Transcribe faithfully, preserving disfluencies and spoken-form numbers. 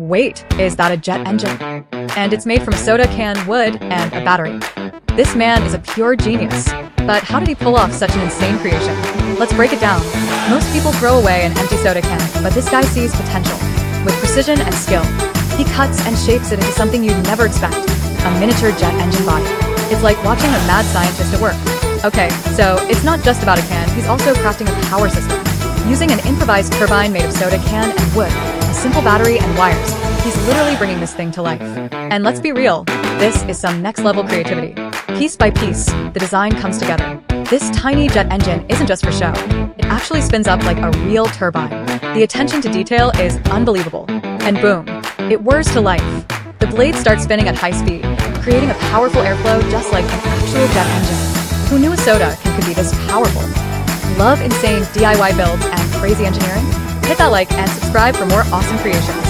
Wait, is that a jet engine? And it's made from soda can wood and a battery. This man is a pure genius. But how did he pull off such an insane creation? Let's break it down. Most people throw away an empty soda can, but this guy sees potential. With precision and skill, he cuts and shapes it into something you'd never expect, a miniature jet engine body. It's like watching a mad scientist at work. Okay, so it's not just about a can, he's also crafting a power system. Using an improvised turbine made of soda can and wood, a simple battery and wires, he's literally bringing this thing to life. And let's be real, this is some next-level creativity. Piece by piece, the design comes together. This tiny jet engine isn't just for show. It actually spins up like a real turbine. The attention to detail is unbelievable. And boom, it whirs to life. The blade starts spinning at high speed, creating a powerful airflow just like an actual jet engine. Who knew a soda can, can be this powerful? Love insane D I Y builds and crazy engineering? Hit that like and subscribe for more awesome creations.